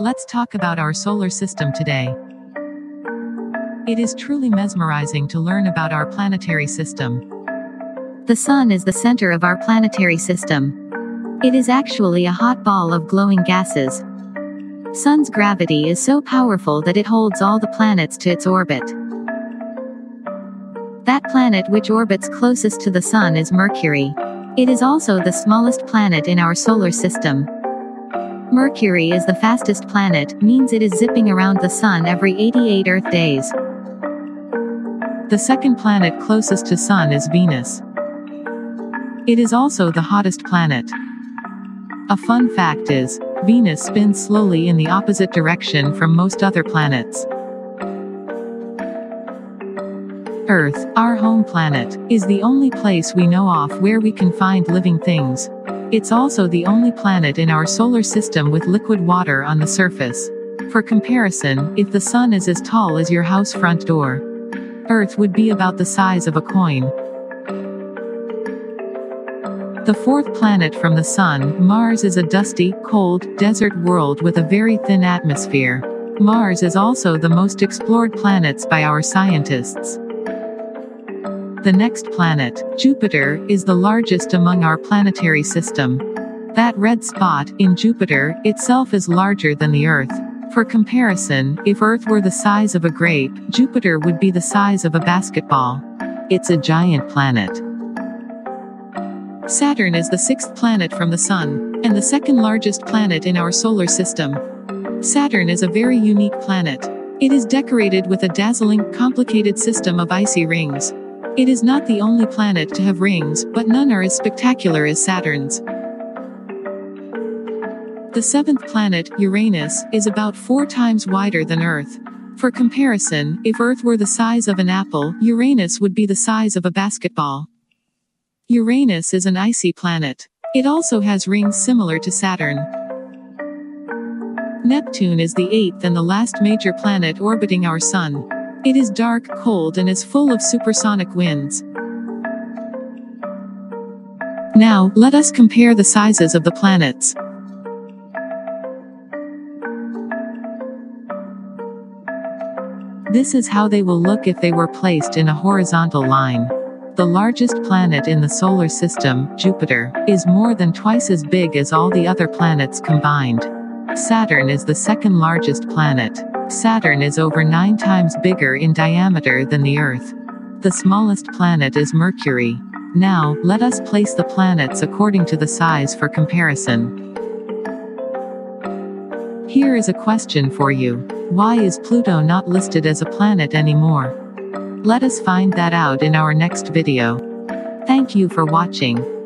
Let's talk about our solar system today. It is truly mesmerizing to learn about our planetary system. The Sun is the center of our planetary system. It is actually a hot ball of glowing gases. Sun's gravity is so powerful that it holds all the planets to its orbit. That planet which orbits closest to the Sun is Mercury. It is also the smallest planet in our solar system. Mercury is the fastest planet, means it is zipping around the Sun every 88 Earth days. The second planet closest to Sun is Venus. It is also the hottest planet. A fun fact is, Venus spins slowly in the opposite direction from most other planets. Earth, our home planet, is the only place we know of where we can find living things. It's also the only planet in our solar system with liquid water on the surface. For comparison, if the Sun is as tall as your house front door, Earth would be about the size of a coin. The fourth planet from the Sun, Mars, is a dusty, cold, desert world with a very thin atmosphere. Mars is also the most explored planets by our scientists. The next planet, Jupiter, is the largest among our planetary system. That red spot in Jupiter itself is larger than the Earth. For comparison, if Earth were the size of a grape, Jupiter would be the size of a basketball. It's a giant planet. Saturn is the sixth planet from the Sun, and the second largest planet in our solar system. Saturn is a very unique planet. It is decorated with a dazzling, complicated system of icy rings. It is not the only planet to have rings, but none are as spectacular as Saturn's. The seventh planet, Uranus, is about 4 times wider than Earth. For comparison, if Earth were the size of an apple, Uranus would be the size of a basketball. Uranus is an icy planet. It also has rings similar to Saturn. Neptune is the eighth and the last major planet orbiting our Sun. It is dark, cold, and is full of supersonic winds. Now, let us compare the sizes of the planets. This is how they will look if they were placed in a horizontal line. The largest planet in the solar system, Jupiter, is more than twice as big as all the other planets combined. Saturn is the second largest planet. Saturn is over 9 times bigger in diameter than the Earth. The smallest planet is Mercury. Now, let us place the planets according to the size for comparison. Here is a question for you. Why is Pluto not listed as a planet anymore? Let us find that out in our next video. Thank you for watching.